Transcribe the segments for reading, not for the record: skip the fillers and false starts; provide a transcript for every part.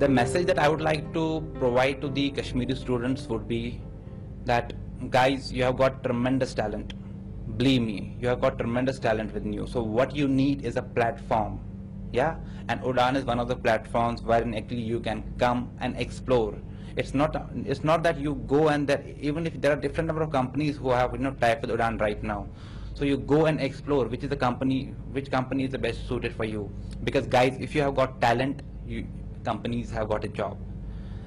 The message that I would like to provide to the Kashmiri students would be that, guys, you have got tremendous talent. Believe me, you have got tremendous talent within you. So what you need is a platform, yeah? And Udaan is one of the platforms wherein actually you can come and explore. It's not that you go and that, even if there are different number of companies who have, tied with Udaan right now. So you go and explore which company is the best suited for you. Because guys, if you have got talent, companies have got a job.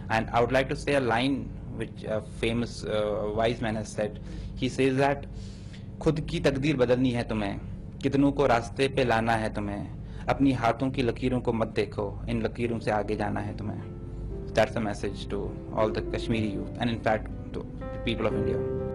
And I would like to say a line which a famous wise man has said. He says that, खुद की तकदीर बदलनी है तुम्हें, कितनों को रास्ते पे लाना है तुम्हें, अपनी हाथों की लकीरों को मत देखो, इन लकीरों से आगे जाना है तुम्हें. That's a message to all the Kashmiri youth and in fact to the people of India.